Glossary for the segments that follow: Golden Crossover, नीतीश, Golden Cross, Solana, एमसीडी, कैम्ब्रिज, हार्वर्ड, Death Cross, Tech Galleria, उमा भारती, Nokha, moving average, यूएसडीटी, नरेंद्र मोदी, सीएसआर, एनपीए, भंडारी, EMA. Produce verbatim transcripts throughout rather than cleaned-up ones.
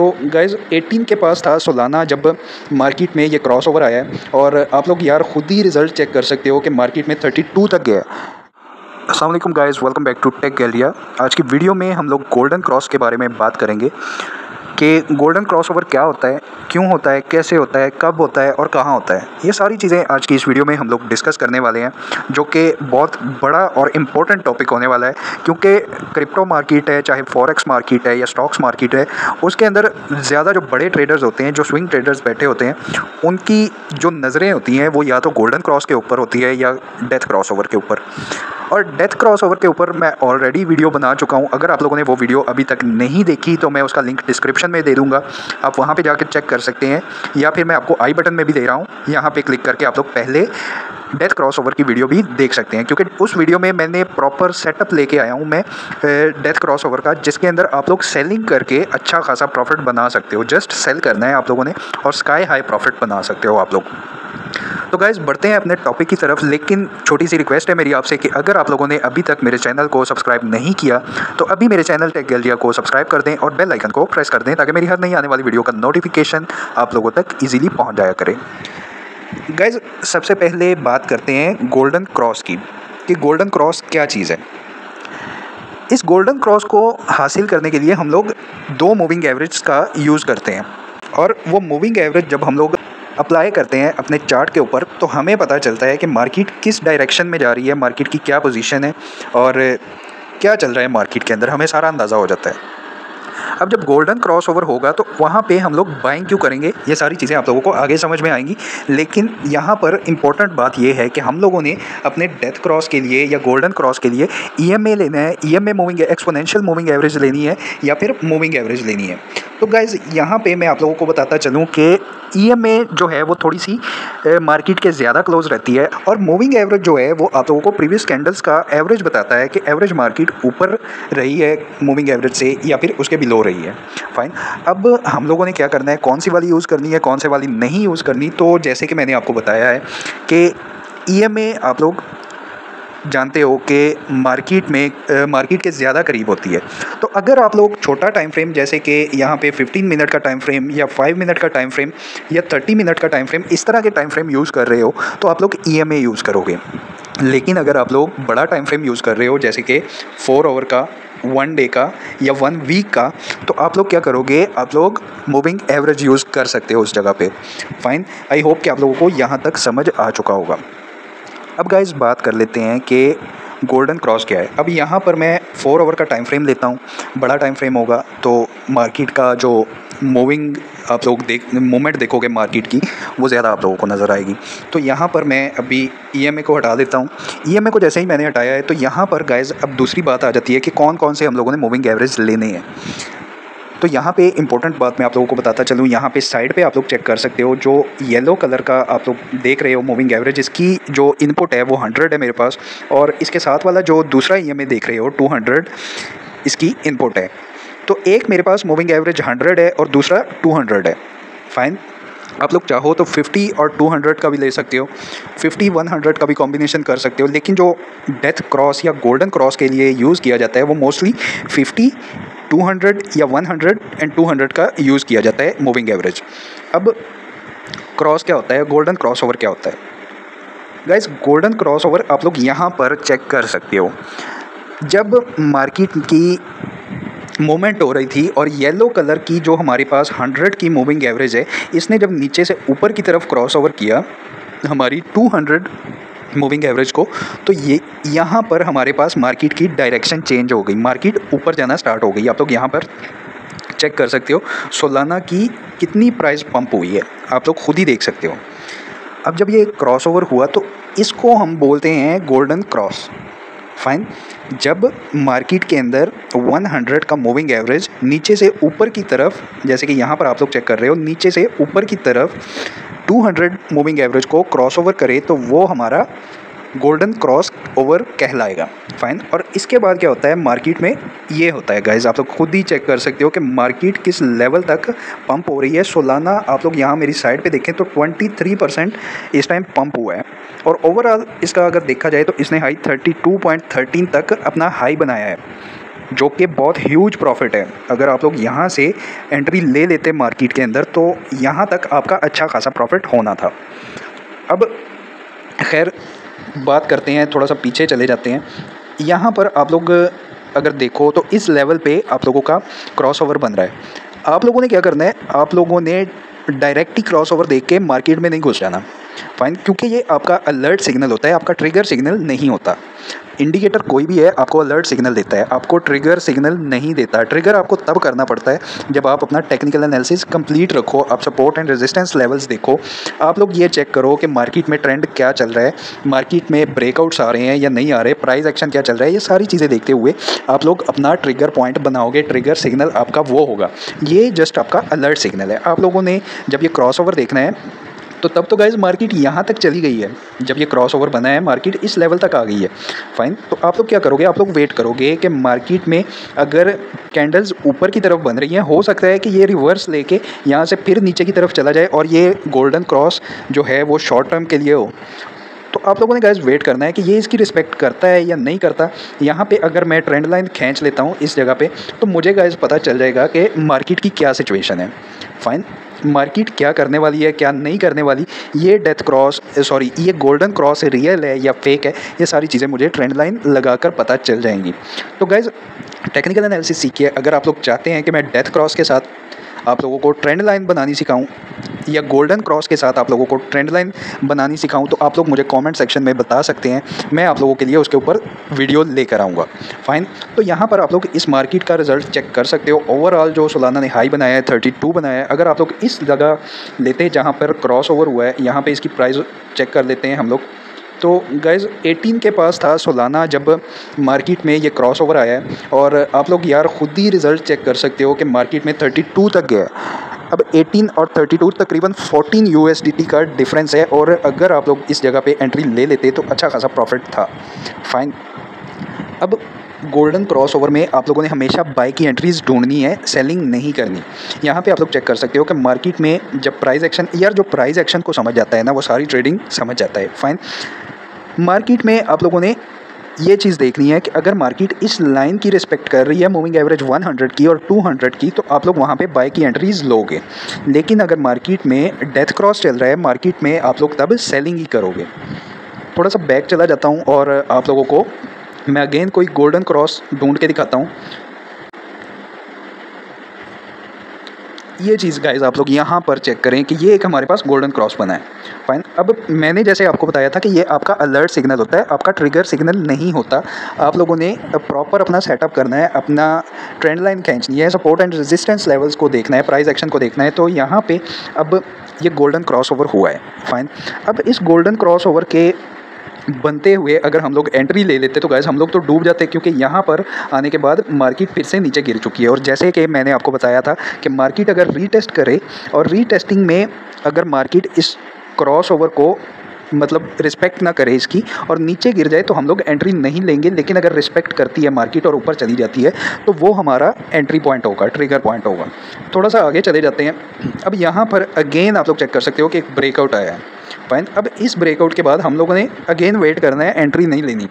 तो गाइज़ अठारह के पास था सोलाना जब मार्केट में ये क्रॉसओवर आया है, और आप लोग यार ख़ुद ही रिज़ल्ट चेक कर सकते हो कि मार्केट में बत्तीस तक गया। अस्सलाम वालेकुम guys, welcome back to Tech Galleria. आज की वीडियो में हम लोग गोल्डन क्रॉस के बारे में बात करेंगे कि गोल्डन क्रॉसओवर क्या होता है, क्यों होता है, कैसे होता है, कब होता है और कहाँ होता है। ये सारी चीज़ें आज की इस वीडियो में हम लोग डिस्कस करने वाले हैं, जो कि बहुत बड़ा और इम्पोर्टेंट टॉपिक होने वाला है, क्योंकि क्रिप्टो मार्केट है, चाहे फॉरेक्स मार्केट है या स्टॉक्स मार्केट है, उसके अंदर ज़्यादा जो बड़े ट्रेडर्स होते हैं, जो स्विंग ट्रेडर्स बैठे होते हैं, उनकी जो नज़रें होती हैं वो या तो गोल्डन क्रॉस के ऊपर होती है या डेथ क्रॉसओवर के ऊपर। और डेथ क्रॉसओवर के ऊपर मैं ऑलरेडी वीडियो बना चुका हूँ, अगर आप लोगों ने वो वीडियो अभी तक नहीं देखी तो मैं उसका लिंक डिस्क्रिप्शन में दे दूँगा, आप वहाँ पे जाकर चेक कर सकते हैं, या फिर मैं आपको आई बटन में भी दे रहा हूँ, यहाँ पे क्लिक करके आप लोग पहले डेथ क्रॉसओवर की वीडियो भी देख सकते हैं, क्योंकि उस वीडियो में मैंने प्रॉपर सेटअप लेके आया हूँ मैं डेथ क्रॉसओवर का, जिसके अंदर आप लोग सेलिंग करके अच्छा खासा प्रॉफिट बना सकते हो। जस्ट सेल करना है आप लोगों ने और स्काई हाई प्रॉफिट बना सकते हो आप लोग। तो गाइज़ बढ़ते हैं अपने टॉपिक की तरफ, लेकिन छोटी सी रिक्वेस्ट है मेरी आपसे कि अगर आप लोगों ने अभी तक मेरे चैनल को सब्सक्राइब नहीं किया तो अभी मेरे चैनल टेक गैलेरिया को सब्सक्राइब कर दें और बेल आइकन को प्रेस कर दें, ताकि मेरी हर नई आने वाली वीडियो का नोटिफिकेशन आप लोगों तक ईजिली पहुँच जाया करें। गाइज़ सबसे पहले बात करते हैं गोल्डन क्रॉस की, कि गोल्डन क्रॉस क्या चीज़ है। इस गोल्डन क्रॉस को हासिल करने के लिए हम लोग दो मूविंग एवरेज का यूज़ करते हैं, और वो मूविंग एवरेज जब हम लोग अप्लाई करते हैं अपने चार्ट के ऊपर तो हमें पता चलता है कि मार्केट किस डायरेक्शन में जा रही है, मार्केट की क्या पोजीशन है और क्या चल रहा है मार्केट के अंदर, हमें सारा अंदाज़ा हो जाता है। अब जब गोल्डन क्रॉसओवर होगा तो वहाँ पे हम लोग बाइंग क्यों करेंगे, ये सारी चीज़ें आप लोगों को आगे समझ में आएंगी। लेकिन यहाँ पर इंपॉर्टेंट बात ये है कि हम लोगों ने अपने डेथ क्रॉस के लिए या गोल्डन क्रॉस के लिए ईएमए लेना है, EMA moving exponential moving average लेनी है या फिर मूविंग एवरेज लेनी है। तो गाइज़ यहाँ पर मैं आप लोगों को बताता चलूँ कि ईएमए जो है वो थोड़ी सी मार्केट के ज़्यादा क्लोज रहती है, और मूविंग एवरेज जो है वो आप लोगों को प्रीवियस कैंडल्स का एवरेज बताता है कि एवरेज मार्केट ऊपर रही है मूविंग एवरेज से या फिर उसके बिलो रही है। फाइन, अब हम लोगों ने क्या करना है, कौन सी वाली यूज़ करनी है, कौन सी वाली नहीं यूज़ करनी। तो जैसे कि मैंने आपको बताया है कि ईएमए आप लोग जानते हो कि मार्केट में मार्केट के ज़्यादा करीब होती है, तो अगर आप लोग छोटा टाइम फ्रेम जैसे कि यहाँ पे पंद्रह मिनट का टाइम फ्रेम या पाँच मिनट का टाइम फ्रेम या तीस मिनट का टाइम फ्रेम, इस तरह के टाइम फ्रेम यूज़ कर रहे हो तो आप लोग ईएमए यूज़ करोगे। लेकिन अगर आप लोग बड़ा टाइम फ्रेम यूज़ कर रहे हो जैसे कि फोर आवर का, वन डे का या वन वीक का, तो आप लोग क्या करोगे, आप लोग मूविंग एवरेज यूज़ कर सकते हो उस जगह पे। फाइन, आई होप कि आप लोगों को यहाँ तक समझ आ चुका होगा। अब गाइज़ बात कर लेते हैं कि गोल्डन क्रॉस क्या है। अब यहाँ पर मैं फोर आवर का टाइम फ्रेम लेता हूँ, बड़ा टाइम फ्रेम होगा तो मार्केट का जो मूविंग आप लोग देख मूवमेंट देखोगे मार्केट की, वो ज़्यादा आप लोगों को नज़र आएगी। तो यहाँ पर मैं अभी ईएमए को हटा देता हूँ। ईएमए को जैसे ही मैंने हटाया है तो यहाँ पर गाइज़ अब दूसरी बात आ जाती है कि कौन कौन से हम लोगों ने मूविंग एवरेज लेने हैं। तो यहाँ पे इंपॉर्टेंट बात मैं आप लोगों को बताता चलूँ, यहाँ पे साइड पे आप लोग चेक कर सकते हो, जो येलो कलर का आप लोग देख रहे हो मूविंग एवरेज, इसकी जो इनपुट है वो हंड्रेड है मेरे पास, और इसके साथ वाला जो दूसरा ईएमए देख रहे हो टू हंड्रेड, इसकी इनपुट है। तो एक मेरे पास मूविंग एवरेज हंड्रेड है और दूसरा टू हंड्रेड है। फाइन, आप लोग चाहो तो फिफ्टी और टू हंड्रेड का भी ले सकते हो, फिफ्टी वन हंड्रेड का भी कॉम्बिनेशन कर सकते हो, लेकिन जो डेथ क्रॉस या गोल्डन क्रॉस के लिए यूज़ किया जाता है वो मोस्टली फिफ्टी, टू हंड्रेड या one hundred and two hundred का यूज़ किया जाता है मूविंग एवरेज। अब क्रॉस क्या होता है, गोल्डन क्रॉसओवर क्या होता है। गाइज़ गोल्डन क्रॉसओवर आप लोग यहाँ पर चेक कर सकते हो, जब मार्केट की मूवमेंट हो रही थी और येलो कलर की जो हमारे पास हंड्रेड की मूविंग एवरेज है, इसने जब नीचे से ऊपर की तरफ क्रॉसओवर किया हमारी टू हंड्रेड मूविंग एवरेज को, तो ये यहाँ पर हमारे पास मार्केट की डायरेक्शन चेंज हो गई, मार्केट ऊपर जाना स्टार्ट हो गई। आप लोग यहाँ पर चेक कर सकते हो सोलाना की कितनी प्राइस पंप हुई है, आप लोग खुद ही देख सकते हो। अब जब ये क्रॉसओवर हुआ तो इसको हम बोलते हैं गोल्डन क्रॉस। फाइन, जब मार्केट के अंदर हंड्रेड का मूविंग एवरेज नीचे से ऊपर की तरफ, जैसे कि यहाँ पर आप लोग चेक कर रहे हो, नीचे से ऊपर की तरफ टू हंड्रेड मूविंग एवरेज को क्रॉसओवर करे तो वो हमारा गोल्डन क्रॉस ओवर कहलाएगा। फाइन, और इसके बाद क्या होता है मार्केट में, ये होता है गाइज़ आप लोग खुद ही चेक कर सकते हो कि मार्केट किस लेवल तक पंप हो रही है। सोलाना आप लोग यहाँ मेरी साइड पे देखें तो तेईस परसेंट इस टाइम पंप हुआ है, और ओवरऑल इसका अगर देखा जाए तो इसने हाई बत्तीस पॉइंट एक तीन तक अपना हाई बनाया है। जो कि बहुत ह्यूज प्रॉफिट है। अगर आप लोग यहाँ से एंट्री ले लेते मार्केट के अंदर तो यहाँ तक आपका अच्छा खासा प्रॉफिट होना था। अब खैर बात करते हैं, थोड़ा सा पीछे चले जाते हैं। यहाँ पर आप लोग अगर देखो तो इस लेवल पे आप लोगों का क्रॉसओवर बन रहा है। आप लोगों ने क्या करना है, आप लोगों ने डायरेक्ट ही क्रॉसओवर देख के मार्केट में नहीं घुस जाना, फाइन, क्योंकि ये आपका अलर्ट सिग्नल होता है, आपका ट्रिगर सिग्नल नहीं होता। इंडिकेटर कोई भी है आपको अलर्ट सिग्नल देता है, आपको ट्रिगर सिग्नल नहीं देता। ट्रिगर आपको तब करना पड़ता है जब आप अपना टेक्निकल एनालिसिस कंप्लीट रखो, आप सपोर्ट एंड रेजिस्टेंस लेवल्स देखो, आप लोग ये चेक करो कि मार्केट में ट्रेंड क्या चल रहा है, मार्केट में ब्रेकआउट्स आ रहे हैं या नहीं आ रहे, प्राइस एक्शन क्या चल रहा है, ये सारी चीज़ें देखते हुए आप लोग अपना ट्रिगर पॉइंट बनाओगे। ट्रिगर सिग्नल आपका वो होगा, ये जस्ट आपका अलर्ट सिग्नल है। आप लोगों ने जब ये क्रॉसओवर देखना है तो तब तो गाइज मार्केट यहाँ तक चली गई है, जब ये क्रॉसओवर बना है मार्केट इस लेवल तक आ गई है, फाइन। तो आप लोग क्या करोगे, आप लोग वेट करोगे कि मार्केट में अगर कैंडल्स ऊपर की तरफ बन रही हैं, हो सकता है कि ये रिवर्स लेके यहाँ से फिर नीचे की तरफ चला जाए और ये गोल्डन क्रॉस जो है वो शॉर्ट टर्म के लिए हो। तो आप लोगों ने गाइज वेट करना है कि ये इसकी रिस्पेक्ट करता है या नहीं करता। यहाँ पे अगर मैं ट्रेंड लाइन खींच लेता हूँ इस जगह पे तो मुझे गाइज पता चल जाएगा कि मार्केट की क्या सिचुएशन है, फाइन, मार्केट क्या करने वाली है, क्या नहीं करने वाली, ये डेथ क्रॉस सॉरी ये गोल्डन क्रॉस रियल है या फेक है, ये सारी चीज़ें मुझे ट्रेंड लाइन लगा कर पता चल जाएंगी। तो गाइज टेक्निकल एनालिसिस सीखिए। अगर आप लोग चाहते हैं कि मैं डेथ क्रॉस के साथ आप लोगों को ट्रेंड लाइन बनानी सिखाऊं या गोल्डन क्रॉस के साथ आप लोगों को ट्रेंड लाइन बनानी सिखाऊं तो आप लोग मुझे कमेंट सेक्शन में बता सकते हैं, मैं आप लोगों के लिए उसके ऊपर वीडियो लेकर आऊँगा, फाइन। तो यहाँ पर आप लोग इस मार्केट का रिजल्ट चेक कर सकते हो। ओवरऑल जो सोलाना ने हाई बनाया है थर्टी टू बनाया है, अगर आप लोग इस जगह लेते जहाँ पर क्रॉस ओवर हुआ है, यहाँ पर इसकी प्राइस चेक कर लेते हैं हम लोग, तो गाइज़ एटीन के पास था सोलाना जब मार्केट में ये क्रॉसओवर आया है, और आप लोग यार ख़ुद ही रिज़ल्ट चेक कर सकते हो कि मार्केट में थर्टी टू तक गया। अब एटीन और थर्टी टू तकरीबन फोर्टीन यूएसडीटी का डिफरेंस है, और अगर आप लोग इस जगह पे एंट्री ले लेते तो अच्छा खासा प्रॉफिट था, फाइन। अब गोल्डन क्रॉसओवर में आप लोगों ने हमेशा बाई की एंट्रीज़ ढूंढनी है, सेलिंग नहीं करनी। यहाँ पे आप लोग चेक कर सकते हो कि मार्केट में जब प्राइस एक्शन, यार जो प्राइस एक्शन को समझ जाता है ना वो सारी ट्रेडिंग समझ जाता है, फाइन। मार्केट में आप लोगों ने ये चीज़ देखनी है कि अगर मार्केट इस लाइन की रिस्पेक्ट कर रही है मूविंग एवरेज वन हंड्रेड की और टू हंड्रेड की तो आप लोग वहाँ पे बाय की एंट्रीज़ लोगे, लेकिन अगर मार्केट में डेथ क्रॉस चल रहा है मार्केट में आप लोग तब सेलिंग ही करोगे। थोड़ा सा बैक चला जाता हूँ और आप लोगों को मैं अगेन कोई गोल्डन क्रॉस ढूंढ के दिखाता हूँ। ये चीज़ गाइज आप लोग यहाँ पर चेक करें कि ये एक हमारे पास गोल्डन क्रॉस बना है, फाइन। अब मैंने जैसे आपको बताया था कि ये आपका अलर्ट सिग्नल होता है, आपका ट्रिगर सिग्नल नहीं होता। आप लोगों ने प्रॉपर अपना सेटअप करना है, अपना ट्रेंड लाइन खींचनी है, सपोर्ट एंड रेजिस्टेंस लेवल्स को देखना है, प्राइस एक्शन को देखना है। तो यहाँ पर अब ये गोल्डन क्रॉसओवर हुआ है, फाइन। अब इस गोल्डन क्रॉसओवर के बनते हुए अगर हम लोग एंट्री ले लेते तो गाइस हम लोग तो डूब जाते, क्योंकि यहाँ पर आने के बाद मार्केट फिर से नीचे गिर चुकी है। और जैसे कि मैंने आपको बताया था कि मार्केट अगर रीटेस्ट करे और रीटेस्टिंग में अगर मार्केट इस क्रॉसओवर को मतलब रिस्पेक्ट ना करे इसकी और नीचे गिर जाए तो हम लोग एंट्री नहीं लेंगे, लेकिन अगर रिस्पेक्ट करती है मार्केट और ऊपर चली जाती है तो वो हमारा एंट्री पॉइंट होगा, ट्रिगर पॉइंट होगा। थोड़ा सा आगे चले जाते हैं। अब यहाँ पर अगेन आप लोग चेक कर सकते हो कि एक ब्रेकआउट आया है, फाइन। अब इस ब्रेकआउट के बाद हम लोगों ने अगेन वेट करना है, एंट्री नहीं लेनी।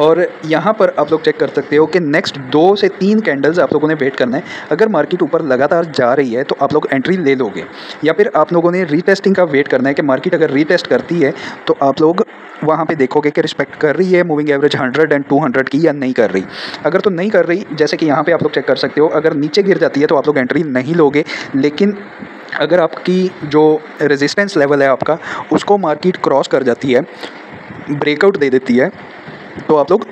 और यहाँ पर आप लोग चेक कर सकते हो कि नेक्स्ट दो से तीन कैंडल्स आप लोगों ने वेट करना है। अगर मार्केट ऊपर लगातार जा रही है तो आप लोग एंट्री ले लोगे, या फिर आप लोगों ने रीटेस्टिंग का वेट करना है कि मार्केट अगर रीटेस्ट करती है तो आप लोग वहाँ पे देखोगे कि रिस्पेक्ट कर रही है moving average hundred and two hundred की या नहीं कर रही। अगर तो नहीं कर रही, जैसे कि यहाँ पर आप लोग चेक कर सकते हो, अगर नीचे गिर जाती है तो आप लोग एंट्री नहीं लोगे, लेकिन अगर आपकी जो रेजिस्टेंस लेवल है आपका उसको मार्केट क्रॉस कर जाती है, ब्रेकआउट दे देती है तो आप लोग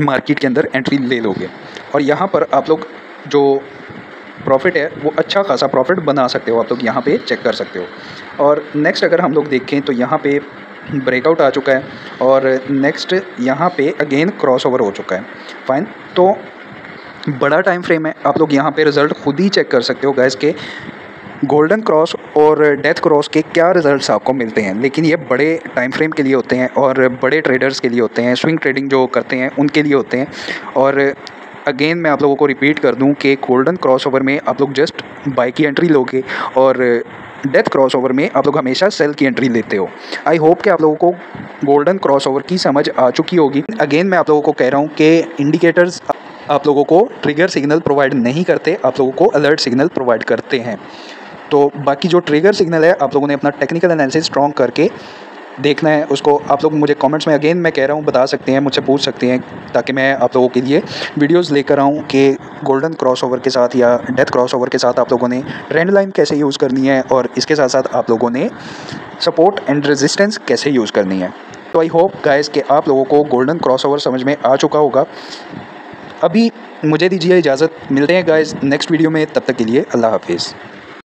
मार्केट के अंदर एंट्री ले लोगे। और यहाँ पर आप लोग जो प्रॉफिट है वो अच्छा खासा प्रॉफिट बना सकते हो, आप लोग यहाँ पे चेक कर सकते हो। और नेक्स्ट अगर हम लोग देखें तो यहाँ पे ब्रेकआउट आ चुका है और नेक्स्ट यहाँ पे अगेन क्रॉसओवर हो चुका है, फाइन। तो बड़ा टाइम फ्रेम है, आप लोग यहाँ पे रिज़ल्ट खुद ही चेक कर सकते हो गाइस के गोल्डन क्रॉस और डेथ क्रॉस के क्या रिजल्ट्स आपको मिलते हैं, लेकिन ये बड़े टाइम फ्रेम के लिए होते हैं और बड़े ट्रेडर्स के लिए होते हैं, स्विंग ट्रेडिंग जो करते हैं उनके लिए होते हैं। और अगेन मैं आप लोगों को रिपीट कर दूं कि गोल्डन क्रॉसओवर में आप लोग जस्ट बाय की एंट्री लोगे और डेथ क्रॉसओवर में आप लोग हमेशा सेल की एंट्री लेते हो। आई होप कि आप लोगों को गोल्डन क्रॉसओवर की समझ आ चुकी होगी। अगेन मैं आप लोगों को कह रहा हूँ कि इंडिकेटर्स आप लोगों को ट्रिगर सिग्नल प्रोवाइड नहीं करते, आप लोगों को अलर्ट सिग्नल प्रोवाइड करते हैं। तो बाकी जो ट्रिगर सिग्नल है आप लोगों ने अपना टेक्निकल एनालिसिस स्ट्रॉन्ग करके देखना है उसको। आप लोग मुझे कमेंट्स में, अगेन मैं कह रहा हूँ, बता सकते हैं, मुझसे पूछ सकते हैं, ताकि मैं आप लोगों के लिए वीडियोस लेकर आऊँ कि गोल्डन क्रॉसओवर के साथ या डेथ क्रॉसओवर के साथ आप लोगों ने ट्रेंड लाइन कैसे यूज़ करनी है और इसके साथ साथ आप लोगों ने सपोर्ट एंड रेजिस्टेंस कैसे यूज़ करनी है। तो आई होप गाइस कि आप लोगों को गोल्डन क्रॉसओवर समझ में आ चुका होगा। अभी मुझे दीजिए इजाज़त, मिलते हैं गाइस नेक्स्ट वीडियो में, तब तक के लिए अल्लाह हाफिज़।